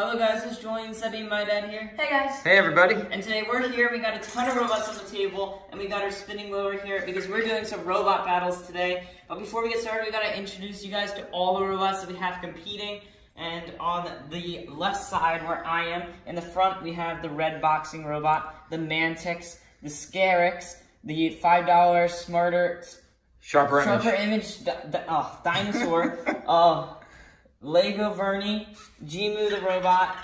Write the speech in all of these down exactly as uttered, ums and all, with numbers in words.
Hello guys, it's Julian, Sebby, my dad here. Hey guys. Hey everybody. And today we're here, we got a ton of robots on the table, and we got our spinning wheel over here because we're doing some robot battles today. But before we get started, we gotta introduce you guys to all the robots that we have competing. And on the left side, where I am, in the front we have the red boxing robot, the Mantix, the Scarix, the five dollar smarter... Sharper, Sharper Image. Sharper Image, oh, dinosaur. Oh. Lego Vernie, Jimu the robot,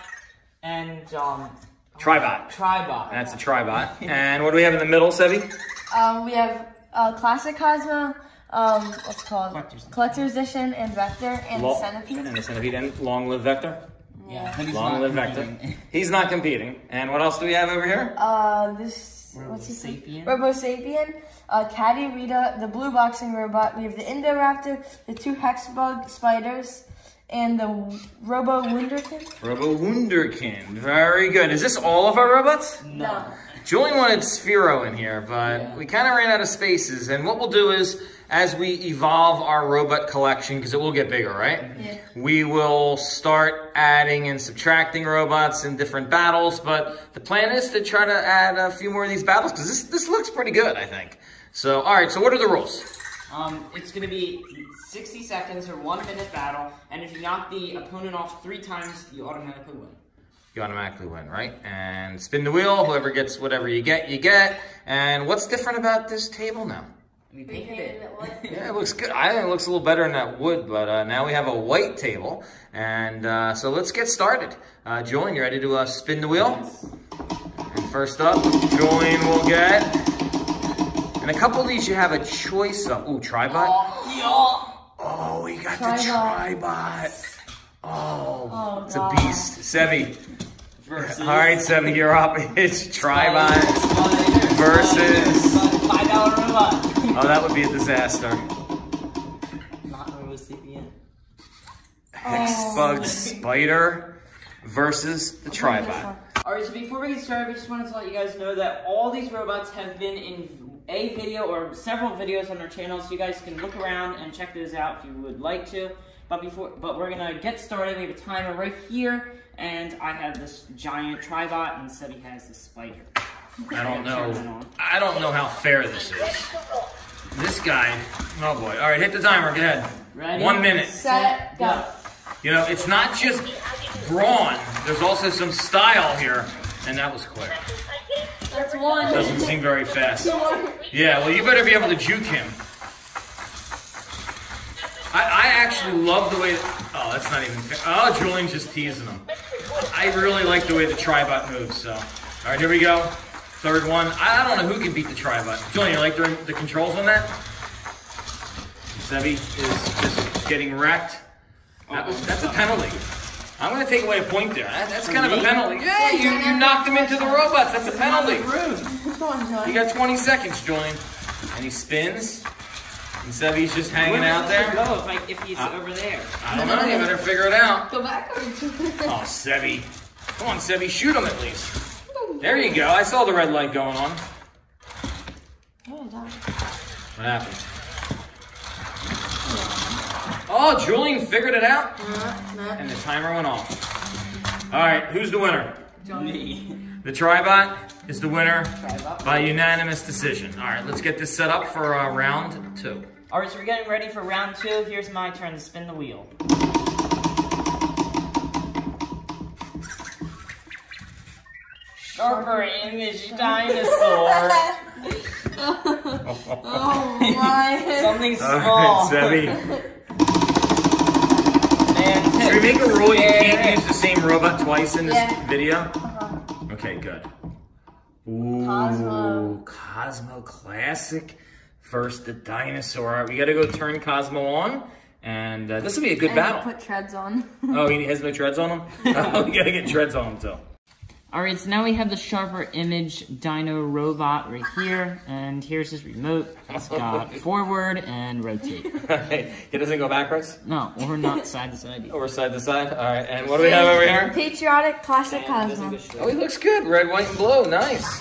and um, Tribot. Tribot. That's a Tribot. And what do we have in the middle, Sebby? Um, we have uh, classic Cozmo, um, what's it called? Collector's, Collector's Edition, and Vector, and Lo the Centipede. And the Centipede, and Long Live Vector. Yeah. yeah. Long Live competing. Vector. He's not competing. And what else do we have over here? Uh, this Robo what's his Sapien. Robo Sapien, uh, Caddy Rita, the blue boxing robot. We have the Indoraptor, the two Hexbug spiders. And the Robo Wunderkind. Robo Wunderkind. Very good. Is this all of our robots? No. Julian wanted Sphero in here, but yeah. we kind of ran out of spaces. And what we'll do is, as we evolve our robot collection, because it will get bigger, right? Yeah. We will start adding and subtracting robots in different battles. But the plan is to try to add a few more of these battles, because this, this looks pretty good, I think. So, all right. So what are the rules? Um, it's going to be sixty seconds or one minute battle, and if you knock the opponent off three times, you automatically win. You automatically win, right? And spin the wheel, whoever gets whatever you get, you get. And what's different about this table now? We painted it. Yeah, it looks good. I think it looks a little better in that wood, but uh, now we have a white table. And uh, so let's get started. Uh, Julian, you ready to uh, spin the wheel? Yes. And first up, Julian will get... And a couple of these you have a choice of. Ooh, Tribot? Oh, yeah. Oh, we got Tribot. the Tribot. Oh, oh it's God. a beast. Sebby. Versus. All right, Sebby, you're up. It's Tribot Spider. versus. five dollar robot. Oh, that would be a disaster. Not Robo Sapien. Hexbug oh. Spider versus the Tribot. All right, so before we get started, we just wanted to let you guys know that all these robots have been in a video or several videos on our channel, so you guys can look around and check those out if you would like to. But before, but we're gonna get started. We have a timer right here, and I have this giant Tribot, and Sebby has this spider. I don't know. I don't know how fair this is. This guy. Oh boy! All right, hit the timer. Go ahead. Ready? One minute. Set. Go. You know, it's not just brawn. There's also some style here, and that was quick. That's one. Doesn't seem very fast. Yeah, well, you better be able to juke him. I, I actually love the way... That, oh, that's not even... Oh, Julian's just teasing him. I really like the way the Tribot moves, so... All right, here we go. Third one. I, I don't know who can beat the Tribot. Julian, you like the, the controls on that? Sebby is just getting wrecked. That was, that's a penalty. I'm going to take away a point there. That's kind of a penalty. Yeah, you, you knocked him into the robots. That's a penalty. You got twenty seconds, Julian. And he spins. And Sebby's just hanging out there. Where does it go if he's over there? I don't know. You better figure it out. Go backwards. Oh, Sebby. Come on, Sebby. Shoot him at least. There you go. I saw the red light going on. What happened? Oh, Julian figured it out, nah, nah. and the timer went off. All right, who's the winner? Me. The Tribot is the winner Tribot. by unanimous decision. All right, let's get this set up for uh, round two. All right, so we're getting ready for round two. Here's my turn to spin the wheel. Sharper Image dinosaur. Oh my! Something small. All right, Sebby. Should we make a rule you can't use the same robot twice in this yeah. video? Uh-huh. Okay, good. Ooh, Cozmo. Cozmo Classic versus the dinosaur. All right, we gotta go turn Cozmo on, and uh, this will be a good and battle. Put treads on. Oh, he has no treads on him? Oh, we gotta get treads on him, too. All right, so now we have the Sharper Image Dino Robot right here, and here's his remote. It's got forward and rotate. Right. It doesn't go backwards? No, or not side to side. Over side to side? All right, and what do we have over here? Patriotic Classic Cozmo. Oh, he looks good. Red, white, and blue. Nice.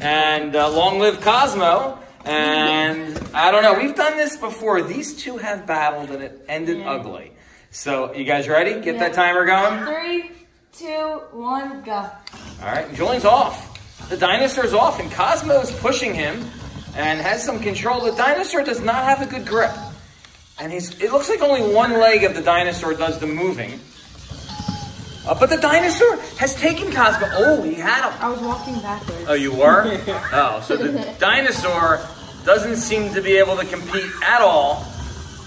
And uh, Long Live Cozmo. And I don't know. We've done this before. These two have battled, and it ended yeah. ugly. So you guys ready? Get yeah. that timer going. Three, two, one, go. All right, Julian's off. The dinosaur's off, and Cozmo's pushing him and has some control. The dinosaur does not have a good grip. And he's, it looks like only one leg of the dinosaur does the moving. Uh, but the dinosaur has taken Cozmo. Oh, he had him. I was walking backwards. Oh, you were? Oh, so the dinosaur doesn't seem to be able to compete at all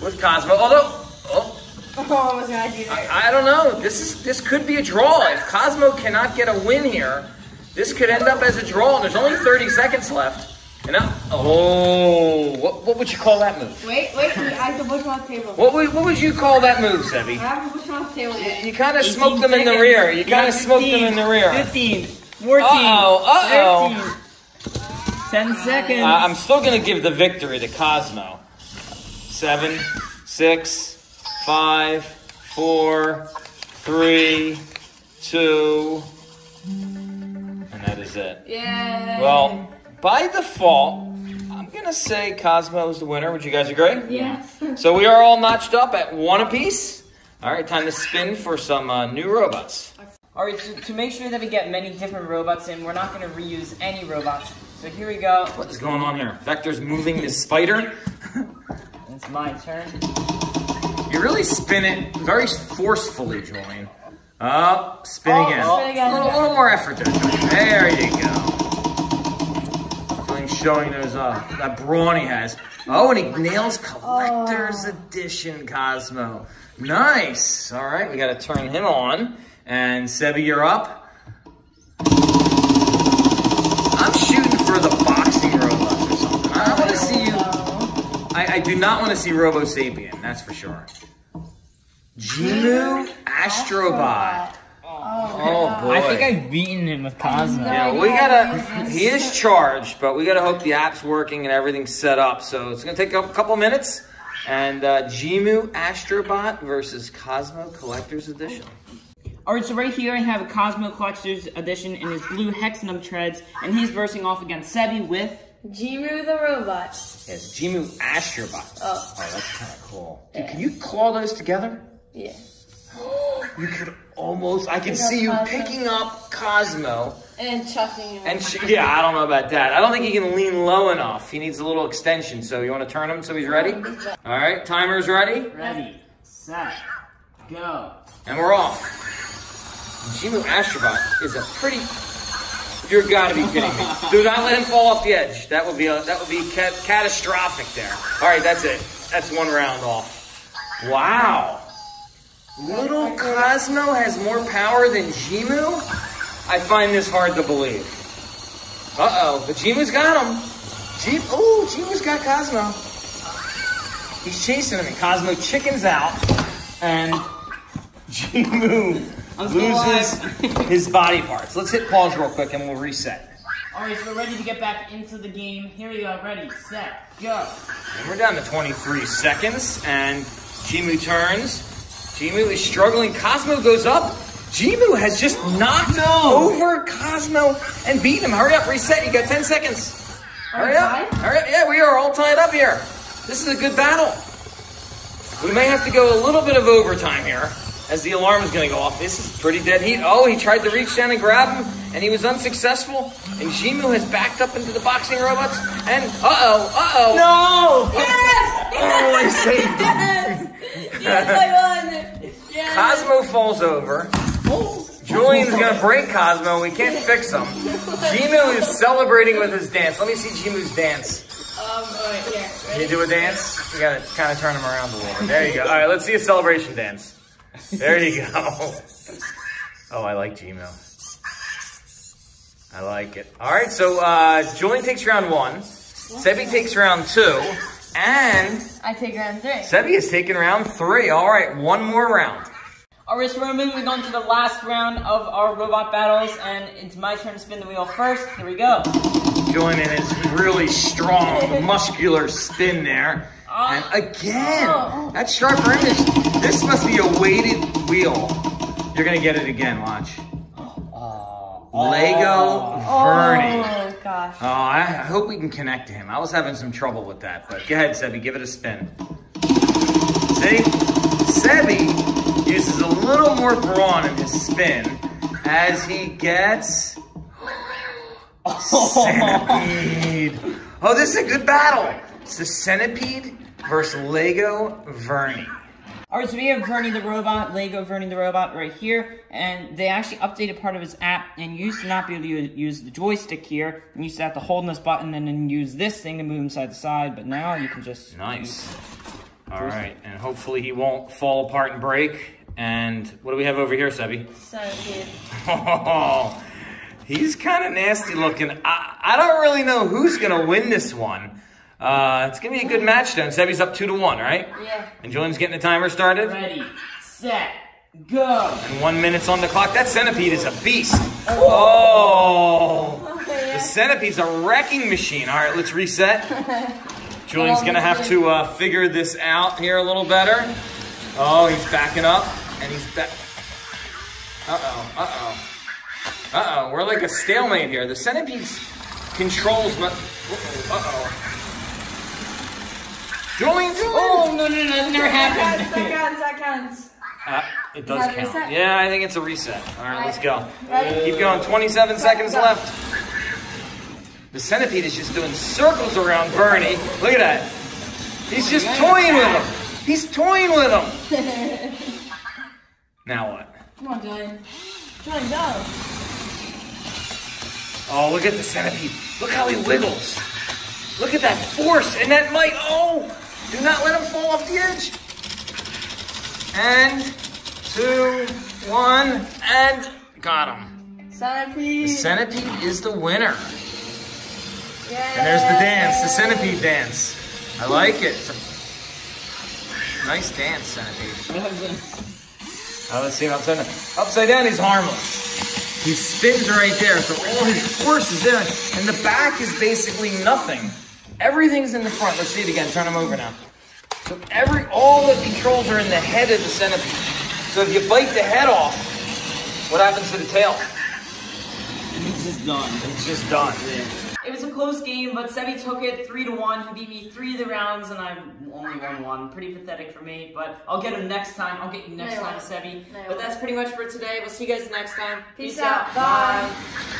with Cozmo. Although, oh, oh, I was gonna do that. I, I don't know. This is this could be a draw. If Cozmo cannot get a win here, this could end up as a draw. And there's only thirty seconds left. And now, oh, what, what would you call that move? Wait, wait, I have to push him off the table. What would, what would you call that move, Sebby? I have to push him off the table. You, you kind of smoked them in the rear. You kind of smoked them in the rear. fifteen, fourteen, uh-oh, uh-oh. ten seconds. Uh, I'm still going to give the victory to Cozmo. Seven, six, five, four, three, two, and that is it. Yeah. Well, by default, I'm going to say Cozmo is the winner. Would you guys agree? Yes. So we are all notched up at one apiece. All right, time to spin for some uh, new robots. All right, so to make sure that we get many different robots in, we're not going to reuse any robots. So here we go. What is going on here? Vector's moving this spider. It's my turn. You really spin it very forcefully, Julian. Oh, spin oh, again. Oh, spin again. A little, little more effort there, Julian. There you go. Julian's showing those uh, that brawn he has. Oh, and he nails Collector's oh. Edition Cozmo. Nice. All right, we got to turn him on. And Sebby, you're up. I'm shooting for the boxing robots or something. I want to see you. I, I do not want to see Robo Sapien, that's for sure. Jimu Astrobot. Oh, boy. I think I've beaten him with Cozmo. Yeah, we gotta. He is charged, but we gotta hope the app's working and everything's set up. So it's gonna take a couple minutes. And uh, Jimu Astrobot versus Cozmo Collector's Edition. All right, so right here I have a Cozmo Collector's Edition in his blue Hexnum treads, and he's versing off against Sebby with Jimu the Robot. Yes, Jimu Astrobot. Oh, oh that's kind of cool. Yeah. Dude, can you claw those together? Yeah. You could almost. I can Pick see you Cozmo. picking up Cozmo and chucking him. And sh yeah, I don't know about that. I don't think he can lean low enough. He needs a little extension. So you want to turn him so he's ready? All right, timer's ready. Ready, set, go. And we're off. Jimu Astrobot is a pretty. You're gotta be kidding me! Do not let him fall off the edge. That would be a, that would be ca catastrophic there. All right, that's it. That's one round off. Wow! Little Cozmo has more power than Jimu. I find this hard to believe. Uh oh, but Jimu's got him. Jim, oh, Jimu's got Cozmo. He's chasing him, and Cozmo chickens out, and Jimu loses his body parts. Let's hit pause real quick and we'll reset. All right, so we're ready to get back into the game. Here we go, ready, set, go. And we're down to twenty-three seconds and Jimu turns. Jimu is struggling, Cozmo goes up. Jimu has just knocked no. over Cozmo and beat him. Hurry up, reset, you got ten seconds. Are Hurry up, tied? Hurry up, yeah, we are all tied up here. This is a good battle. We may have to go a little bit of overtime here, as the alarm is going to go off. This is pretty dead heat. Oh, he tried to reach down and grab him, and he was unsuccessful. And Jimu has backed up into the boxing robots, and uh-oh, uh-oh. No! Yes! Oh, I saved him. Yes, I won. Yes. Cozmo falls over. Oh. Julian's going to break Cozmo. We can't fix him. Jimu is celebrating with his dance. Let me see Jimu's dance. Um, all right, yeah. Can you do a dance? You got to kind of turn him around a little. There you go. All right, let's see a celebration dance. There you go. Oh, I like Jimu. I like it. All right, so uh, Julian takes round one. What? Sebby takes round two. And I take round three. Sebby has taken round three. All right, one more round. All right, so we're moving on to the last round of our robot battles. And it's my turn to spin the wheel first. Here we go. Julian in his really strong, muscular spin there. And again, oh. that Sharper Image, this must be a weighted wheel. You're going to get it again, watch. Oh. Lego Vernie. Oh, gosh. Oh, I, I hope we can connect to him. I was having some trouble with that, but go ahead, Sebby, give it a spin. See? Sebby uses a little more brawn in his spin, as he gets... Centipede. Oh, this is a good battle. It's the Centipede versus Lego Vernie. All right, so we have Vernie the Robot, Lego Vernie the Robot right here, and they actually updated part of his app, and you used to not be able to use the joystick here, and you used to have to hold on this button and then use this thing to move him side to side, but now you can just... Nice. All right, and hopefully he won't fall apart and break. And what do we have over here, Sebby? Centipede. Oh, he's kind of nasty looking. I, I don't really know who's going to win this one. Uh, it's going to be a good match then. Sebby's up two to one, right? Yeah. And Julian's getting the timer started. Ready, set, go. And one minute's on the clock. That Centipede is a beast. Oh. Oh, yeah. The Centipede's a wrecking machine. All right, let's reset. Julian's going to have to uh, figure this out here a little better. Oh, he's backing up. And he's back. Uh-oh, uh-oh. Uh-oh, we're like a stalemate here. The Centipede's controls, but... Uh-oh. Uh-oh. Julian's... Oh, no, no, no, that's never happened. That counts, that counts. Uh, it does count. Reset? Yeah, I think it's a reset. All right, All right. let's go. Ready? Keep going. twenty-seven seconds go. left. The Centipede is just doing circles around Vernie. Look at that. He's just toying with him. He's toying with him. Now what? Come on, Julian. Julian, go. Oh, look at the Centipede. Look how he wiggles. Look at that force and that might. Oh, do not let him fall off the edge. And two, one, and got him. Centipede. The Centipede is the winner. Yay. And there's the dance, the Centipede dance. I like it. It's a nice dance, Centipede. Oh, let's see him upside down. Upside down, he's harmless. He spins right there, so all his force is in, and the back is basically nothing. Everything's in the front. Let's see it again. Turn him over now. So every, all the controls are in the head of the Centipede. So if you bite the head off, what happens to the tail? It's just done. It's just done. It was a close game, but Sebby took it three to one. He beat me three of the rounds, and I only won one. Pretty pathetic for me, but I'll get him next time. I'll get you next no, time, Sebby. No, but that's pretty much for today. We'll see you guys next time. Peace, Peace out. out. Bye. Bye.